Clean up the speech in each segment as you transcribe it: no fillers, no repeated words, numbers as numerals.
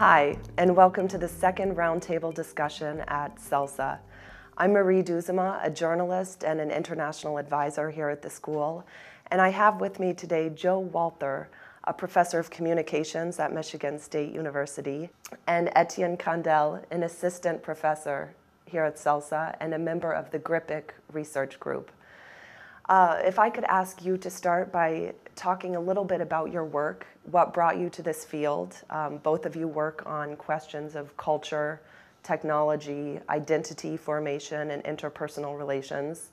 Hi, and welcome to the second roundtable discussion at CELSA. I'm Marie Doezema, a journalist and an international advisor here at the school, and I have with me today Joe Walther, a professor of communications at Michigan State University, and Etienne Candel, an assistant professor here at CELSA and a member of the GRIPIC research group. If I could ask you to start by talking a little bit about your work, what brought you to this field. Both of you work on questions of culture, technology, identity formation, and interpersonal relations.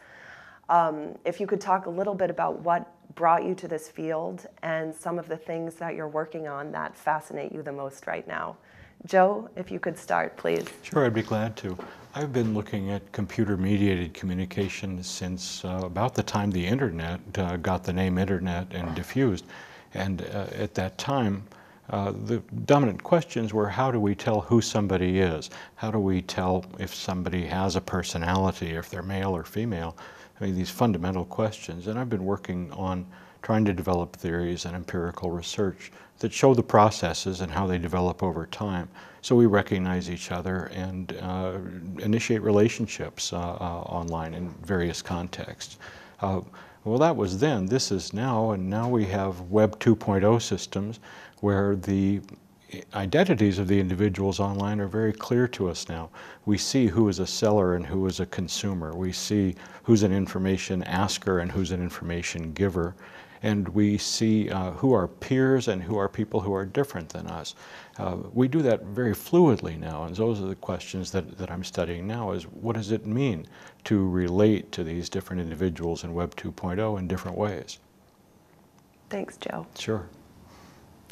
If you could talk a little bit about what brought you to this field and some of the things that you're working on that fascinate you the most right now. Joe, if you could start, please. Sure, I'd be glad to. I've been looking at computer-mediated communication since about the time the Internet got the name Internet and diffused. And at that time, the dominant questions were, how do we tell who somebody is? How do we tell if somebody has a personality, if they're male or female? I mean, these fundamental questions. And I've been working on trying to develop theories and empirical research that show the processes and how they develop over time, so we recognize each other and initiate relationships online in various contexts. Well, that was then. This is now, and now we have Web 2.0 systems where the identities of the individuals online are very clear to us now. We see who is a seller and who is a consumer. We see who's an information asker and who's an information giver. And we see who are peers and who are people who are different than us. We do that very fluidly now, and those are the questions that I'm studying now, is what does it mean to relate to these different individuals in Web 2.0 in different ways? Thanks, Joe. Sure.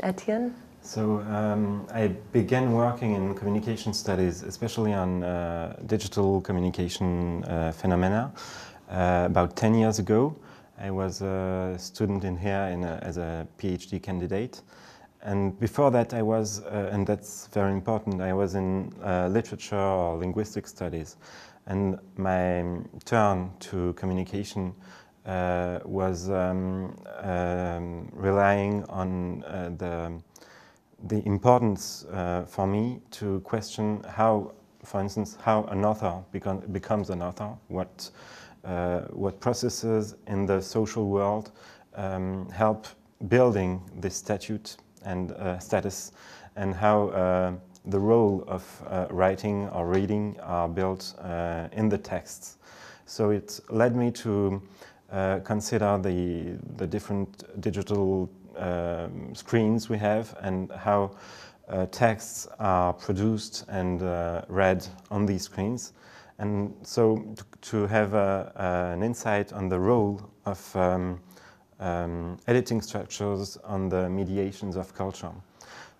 Etienne? So I began working in communication studies, especially on digital communication phenomena, about 10 years ago. I was a student in here as a PhD candidate, and before that I was, and that's very important, I was in literature or linguistic studies, and my turn to communication was relying on the importance for me to question how, for instance, how an author becomes an author, what processes in the social world help building this statute and status, and how the role of writing or reading are built in the texts. So it led me to consider the different digital screens we have and how texts are produced and read on these screens. And so to have an insight on the role of editing structures on the mediations of culture.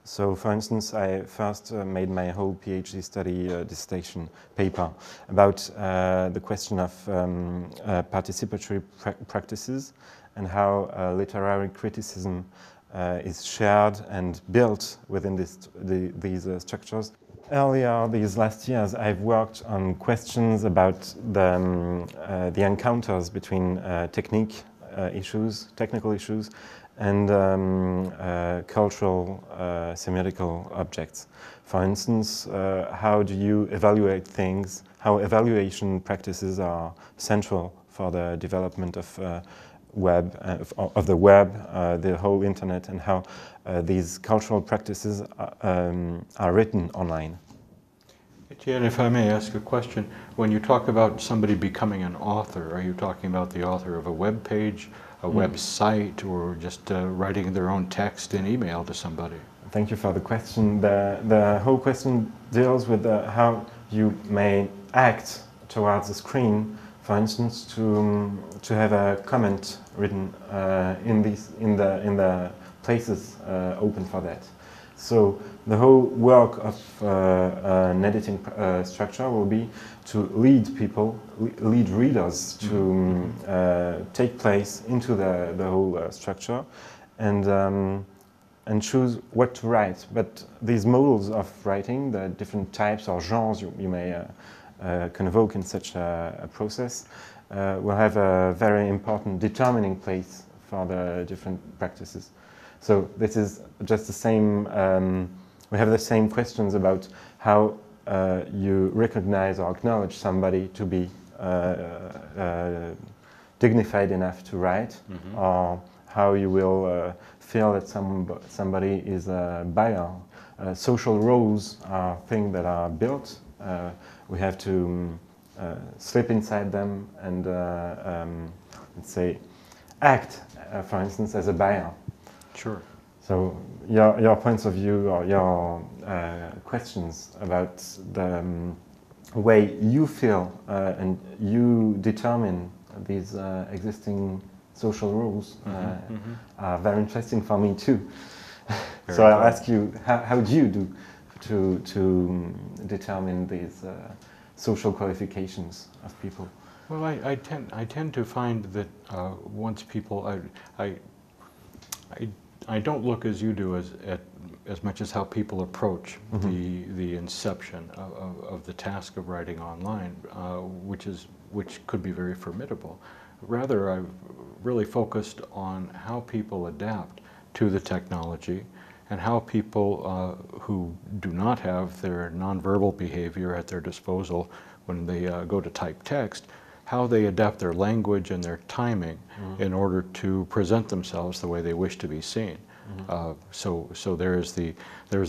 So, for instance, I first made my whole PhD study dissertation paper about the question of participatory practices and how literary criticism is shared and built within these structures. Earlier these last years, I've worked on questions about the encounters between technical issues, and cultural semiotical objects. For instance, how do you evaluate things, how evaluation practices are central for the development of the web, the whole internet, and how these cultural practices are written online. Etienne, if I may ask a question, when you talk about somebody becoming an author, are you talking about the author of a web page, a website, or just writing their own text in email to somebody? Thank you for the question. The whole question deals with how you may act towards the screen, for instance, to have a comment written in the places open for that. So the whole work of an editing structure will be to lead people, lead readers to take place into the whole structure, and choose what to write. But these models of writing, the different types or genres you may convoke in such a process, will have a very important determining place for the different practices. So this is just the same We have the same questions about how you recognize or acknowledge somebody to be dignified enough to write, mm-hmm. or how you will feel that somebody is biased. Social rules are things that are built. We have to slip inside them and let's say act, for instance, as a buyer. Sure. So your points of view or your questions about the way you feel and you determine these existing social rules mm-hmm, mm-hmm. are very interesting for me too. So I'll ask you, how do you do to determine these social qualifications of people? Well, I tend to find that once people I don't look as you do as much as how people approach mm-hmm. the inception of the task of writing online, which could be very formidable. Rather, I've really focused on how people adapt to the technology, and how people who do not have their nonverbal behavior at their disposal when they go to type text, how they adapt their language and their timing mm-hmm. in order to present themselves the way they wish to be seen. Mm-hmm. So there's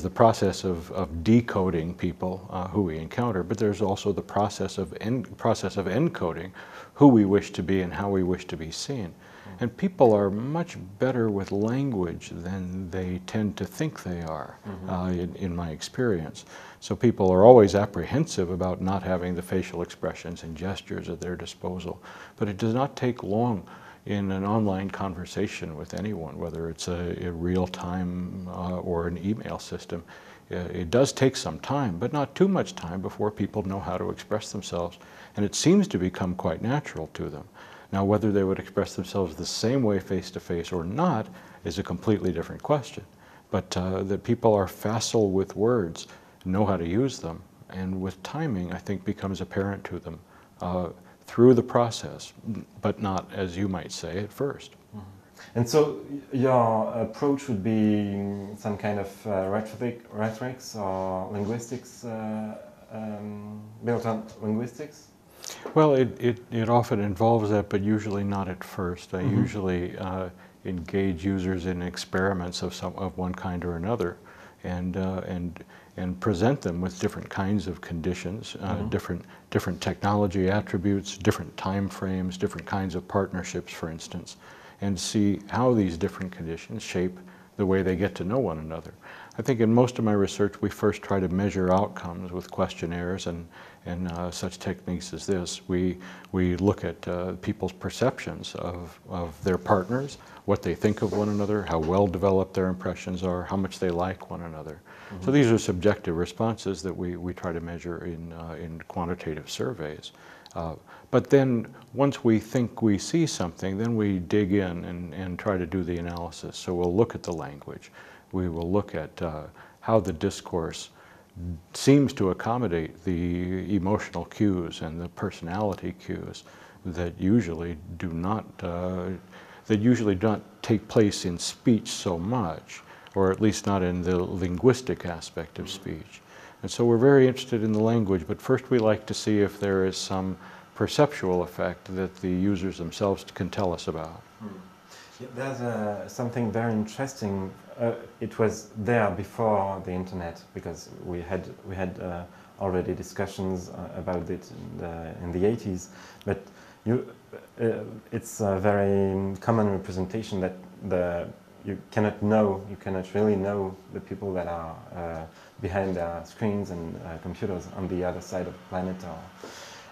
the process of decoding people who we encounter, but there's also the process of encoding who we wish to be and how we wish to be seen. And people are much better with language than they tend to think they are, mm-hmm. in my experience. So people are always apprehensive about not having the facial expressions and gestures at their disposal. But it does not take long in an online conversation with anyone, whether it's a real-time or an email system. It does take some time, but not too much time, before people know how to express themselves. And it seems to become quite natural to them. Now, whether they would express themselves the same way face-to-face or not is a completely different question. But the people are facile with words, know how to use them, and with timing, I think, becomes apparent to them through the process, but not, as you might say, at first. Mm-hmm. And so your approach would be some kind of rhetorics or linguistics, built on linguistics? Well, it often involves that, but usually not at first. I mm-hmm. usually engage users in experiments of one kind or another, and present them with different kinds of conditions, mm-hmm. different technology attributes, different time frames, different kinds of partnerships, for instance, and see how these different conditions shape the way they get to know one another. I think in most of my research, we first try to measure outcomes with questionnaires and such techniques as this. We look at people's perceptions of their partners, what they think of one another, how well developed their impressions are, how much they like one another. Mm-hmm. So these are subjective responses that we try to measure in quantitative surveys. But then once we think we see something, then we dig in and try to do the analysis. So we'll look at the language. We will look at how the discourse seems to accommodate the emotional cues and the personality cues that usually do not take place in speech so much, or at least not in the linguistic aspect of speech. And so we're very interested in the language, but first we like to see if there is some perceptual effect that the users themselves can tell us about. Yeah, there's something very interesting. It was there before the internet, because we had already discussions about it in the 80s. But it's a very common representation that you cannot really know the people that are behind their screens and computers on the other side of the planet.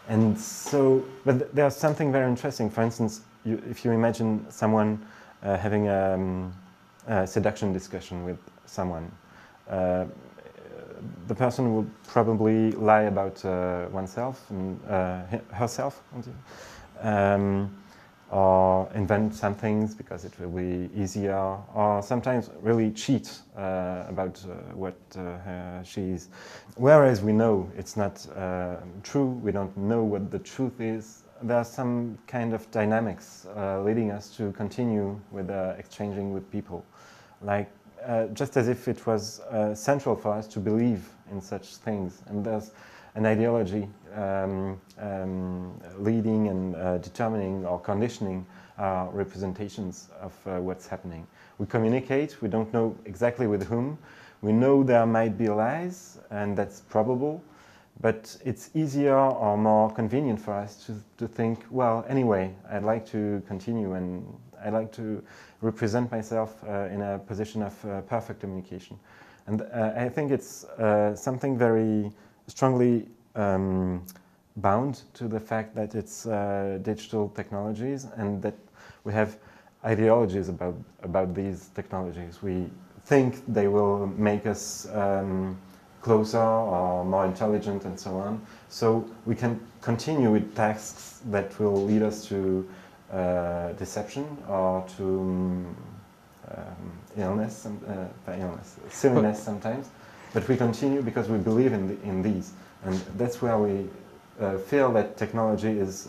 And so, but there's something very interesting. For instance, if you imagine someone having a seduction discussion with someone, the person will probably lie about oneself and herself, or invent some things because it will be easier, or sometimes really cheat about what she is. Whereas we know it's not true, we don't know what the truth is. There are some kind of dynamics leading us to continue with exchanging with people, like just as if it was central for us to believe in such things. And there's an ideology leading and determining or conditioning our representations of what's happening. We communicate, we don't know exactly with whom, we know there might be lies, and that's probable, but it's easier or more convenient for us to think, well, anyway, I'd like to continue and I'd like to represent myself in a position of perfect communication. And I think it's something very strongly bound to the fact that it's digital technologies and that we have ideologies about these technologies. We think they will make us closer or more intelligent and so on. So we can continue with tasks that will lead us to deception or to illness, silliness sometimes. But we continue because we believe in these. And that's where we feel that technology is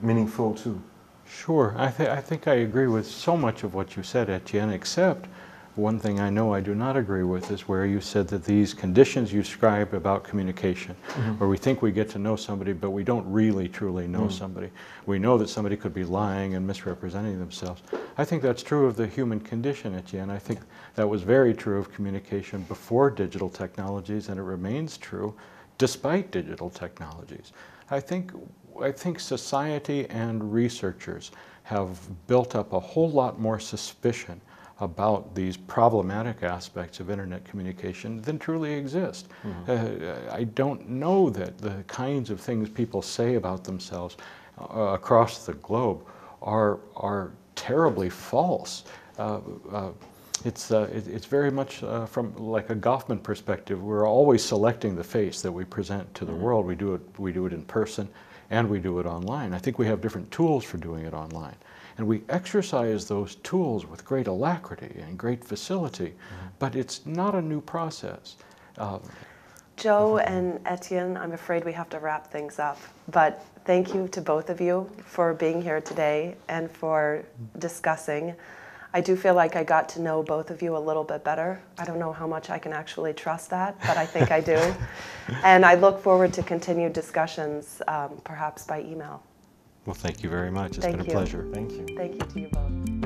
meaningful too. Sure. I think I agree with so much of what you said, Etienne, except one thing I know I do not agree with is where you said that these conditions you described about communication, mm-hmm. where we think we get to know somebody, but we don't really truly know mm-hmm. somebody. We know that somebody could be lying and misrepresenting themselves. I think that's true of the human condition, Etienne. I think that was very true of communication before digital technologies, and it remains true despite digital technologies. I think society and researchers have built up a whole lot more suspicion about these problematic aspects of internet communication than truly exist. Mm-hmm. I don't know that the kinds of things people say about themselves across the globe are terribly false. It's very much from like a Goffman perspective. We're always selecting the face that we present to the mm-hmm. world. We do it in person, and we do it online. I think we have different tools for doing it online. And we exercise those tools with great alacrity and great facility, mm-hmm. but it's not a new process. Joe and Etienne, I'm afraid we have to wrap things up, but thank you to both of you for being here today and for discussing. I do feel like I got to know both of you a little bit better. I don't know how much I can actually trust that, but I think I do. And I look forward to continued discussions, perhaps by email. Well, thank you very much. It's been a pleasure. Thank you. Thank you to you both.